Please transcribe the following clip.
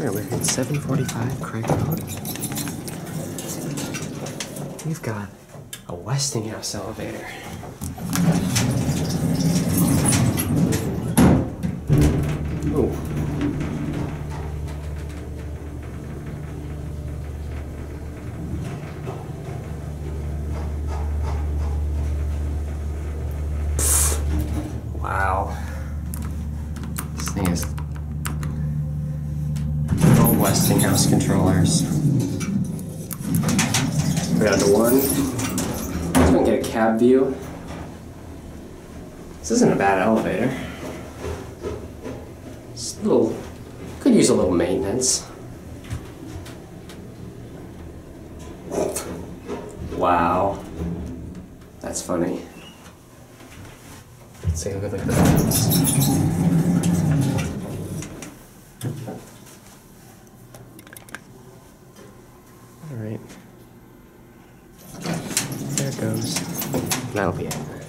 sure we're at 745 Craig Road. We've got a Westinghouse elevator. Ooh. Wow. This thing is all Westinghouse controllers. Grab the one. Let's go and get a cab view. This isn't a bad elevator. It's a little, could use a little maintenance. Wow. That's funny. Let's take a good look at the buttons. Alright. There it goes. That'll be it.